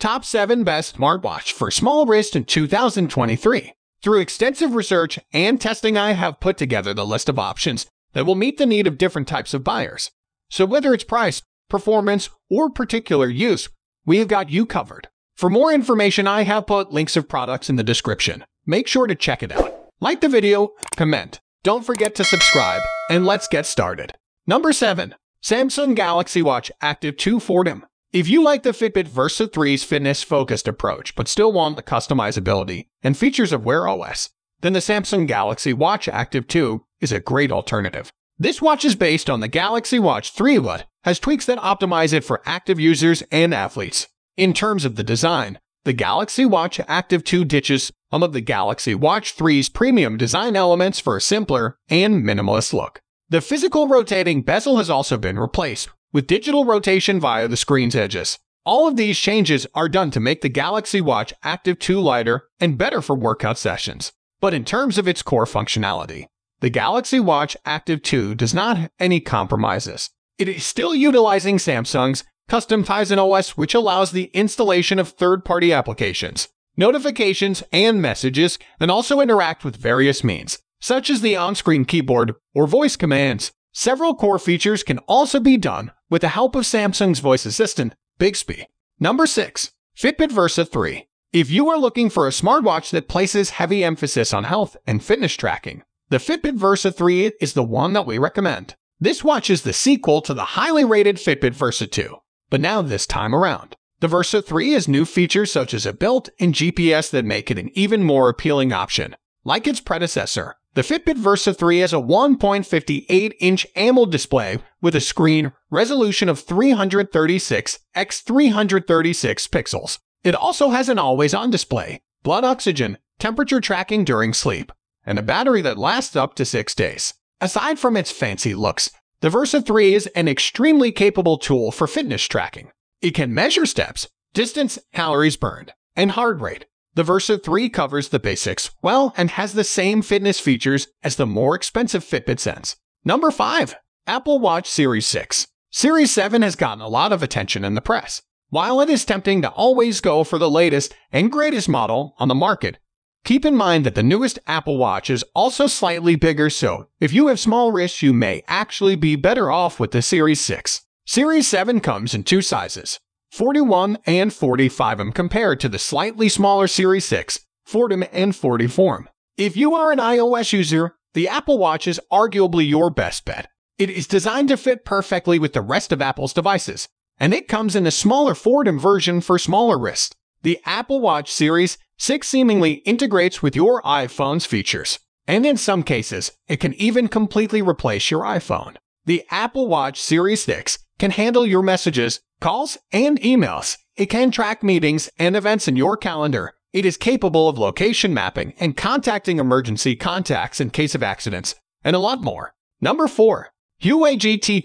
Top 7 Best Smartwatch for Small Wrist in 2023. Through extensive research and testing, I have put together the list of options that will meet the need of different types of buyers. So whether it's price, performance, or particular use, we have got you covered. For more information, I have put links of products in the description. Make sure to check it out. Like the video, comment. Don't forget to subscribe, and let's get started. Number 7. Samsung Galaxy Watch Active 2 Fordham. If you like the Fitbit Versa 3's fitness-focused approach but still want the customizability and features of Wear OS, then the Samsung Galaxy Watch Active 2 is a great alternative. This watch is based on the Galaxy Watch 3 but has tweaks that optimize it for active users and athletes. In terms of the design, the Galaxy Watch Active 2 ditches some of the Galaxy Watch 3's premium design elements for a simpler and minimalist look. The physical rotating bezel has also been replaced with digital rotation via the screen's edges. All of these changes are done to make the Galaxy Watch Active 2 lighter and better for workout sessions. But in terms of its core functionality, the Galaxy Watch Active 2 does not have any compromises. It is still utilizing Samsung's custom Tizen OS, which allows the installation of third-party applications, notifications, and messages, and also interact with various means, such as the on-screen keyboard or voice commands. Several core features can also be done with the help of Samsung's voice assistant, Bixby. Number 6. Fitbit Versa 3. If you are looking for a smartwatch that places heavy emphasis on health and fitness tracking, the Fitbit Versa 3 is the one that we recommend. This watch is the sequel to the highly rated Fitbit Versa 2, but now this time around. The Versa 3 has new features such as a built-in GPS that make it an even more appealing option. Like its predecessor, the Fitbit Versa 3 has a 1.58-inch AMOLED display with a screen resolution of 336 x 336 pixels. It also has an always-on display, blood oxygen, temperature tracking during sleep, and a battery that lasts up to 6 days. Aside from its fancy looks, the Versa 3 is an extremely capable tool for fitness tracking. It can measure steps, distance, calories burned, and heart rate. The Versa 3 covers the basics well and has the same fitness features as the more expensive Fitbit Sense. Number 5. Apple Watch Series 6. Series 7 has gotten a lot of attention in the press. While it is tempting to always go for the latest and greatest model on the market, keep in mind that the newest Apple Watch is also slightly bigger, so if you have small wrists, you may actually be better off with the Series 6. Series 7 comes in two sizes, 41 and 45mm, compared to the slightly smaller Series 6, 40mm and 44mm. If you are an iOS user, the Apple Watch is arguably your best bet. It is designed to fit perfectly with the rest of Apple's devices, and it comes in a smaller 40mm version for smaller wrists. The Apple Watch Series 6 seemingly integrates with your iPhone's features, and in some cases, it can even completely replace your iPhone. The Apple Watch Series 6 can handle your messages, calls, and emails. It can track meetings and events in your calendar. It is capable of location mapping and contacting emergency contacts in case of accidents, and a lot more. Number 4. Huawei GT2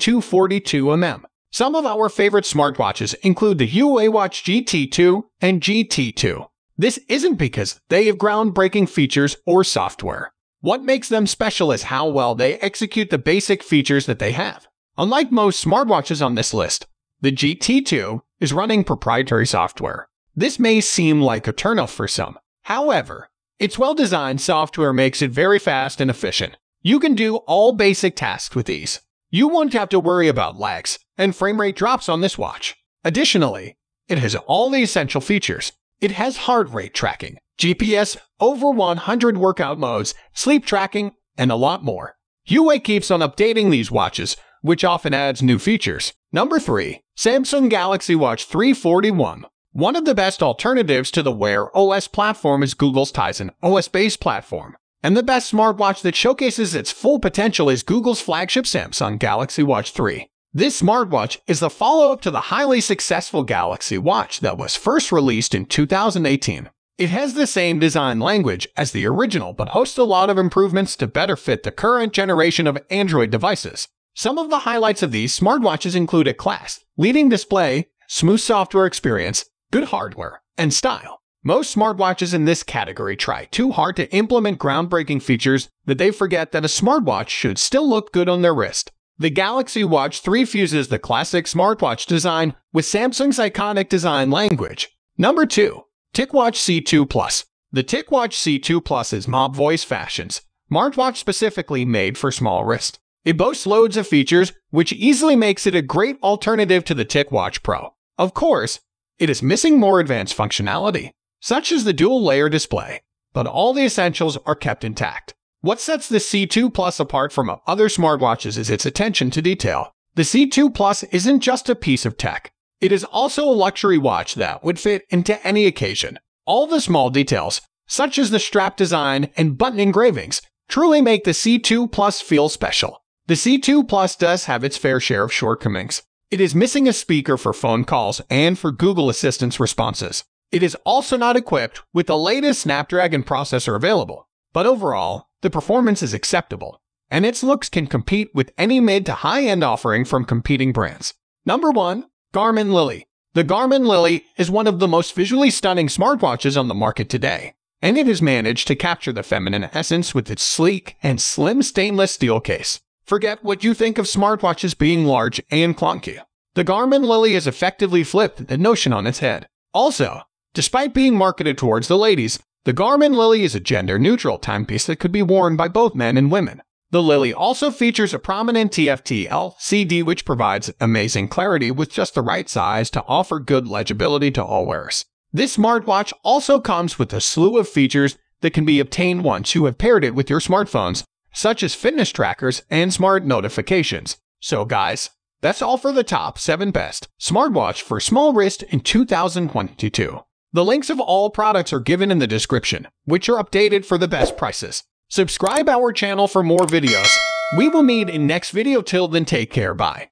42mm. Some of our favorite smartwatches include the Huawei Watch GT2 and GT2. This isn't because they have groundbreaking features or software. What makes them special is how well they execute the basic features that they have. Unlike most smartwatches on this list, the GT2 is running proprietary software. This may seem like a turnoff for some. However, its well-designed software makes it very fast and efficient. You can do all basic tasks with ease. You won't have to worry about lags and frame rate drops on this watch. Additionally, it has all the essential features. It has heart rate tracking, GPS, over 100 workout modes, sleep tracking, and a lot more. Huawei keeps on updating these watches, which often adds new features. Number 3. Samsung Galaxy Watch 3 41. One of the best alternatives to the Wear OS platform is Google's Tizen OS-based platform, and the best smartwatch that showcases its full potential is Google's flagship Samsung Galaxy Watch 3. This smartwatch is the follow-up to the highly successful Galaxy Watch that was first released in 2018. It has the same design language as the original but hosts a lot of improvements to better fit the current generation of Android devices. Some of the highlights of these smartwatches include a class-leading display, smooth software experience, good hardware, and style. Most smartwatches in this category try too hard to implement groundbreaking features that they forget that a smartwatch should still look good on their wrist. The Galaxy Watch 3 fuses the classic smartwatch design with Samsung's iconic design language. Number 2. TicWatch C2 Plus. The TicWatch C2 Plus is Mob Voice Fashion's smartwatch specifically made for small wrist. It boasts loads of features, which easily makes it a great alternative to the TicWatch Pro. Of course, it is missing more advanced functionality, such as the dual-layer display, but all the essentials are kept intact. What sets the C2 Plus apart from other smartwatches is its attention to detail. The C2 Plus isn't just a piece of tech. It is also a luxury watch that would fit into any occasion. All the small details, such as the strap design and button engravings, truly make the C2 Plus feel special. The C2 Plus does have its fair share of shortcomings. It is missing a speaker for phone calls and for Google Assistant's responses. It is also not equipped with the latest Snapdragon processor available, but overall, the performance is acceptable, and its looks can compete with any mid to high-end offering from competing brands. Number 1. Garmin Lily. The Garmin Lily is one of the most visually stunning smartwatches on the market today, and it has managed to capture the feminine essence with its sleek and slim stainless steel case. Forget what you think of smartwatches being large and clunky. The Garmin Lily has effectively flipped the notion on its head. Also, despite being marketed towards the ladies, the Garmin Lily is a gender-neutral timepiece that could be worn by both men and women. The Lily also features a prominent TFT LCD which provides amazing clarity with just the right size to offer good legibility to all wearers. This smartwatch also comes with a slew of features that can be obtained once you have paired it with your smartphones, such as fitness trackers and smart notifications. So guys, that's all for the top 7 best smartwatch for small wrist in 2022. The links of all products are given in the description, which are updated for the best prices. Subscribe our channel for more videos. We will meet in next video. Till then, take care. Bye.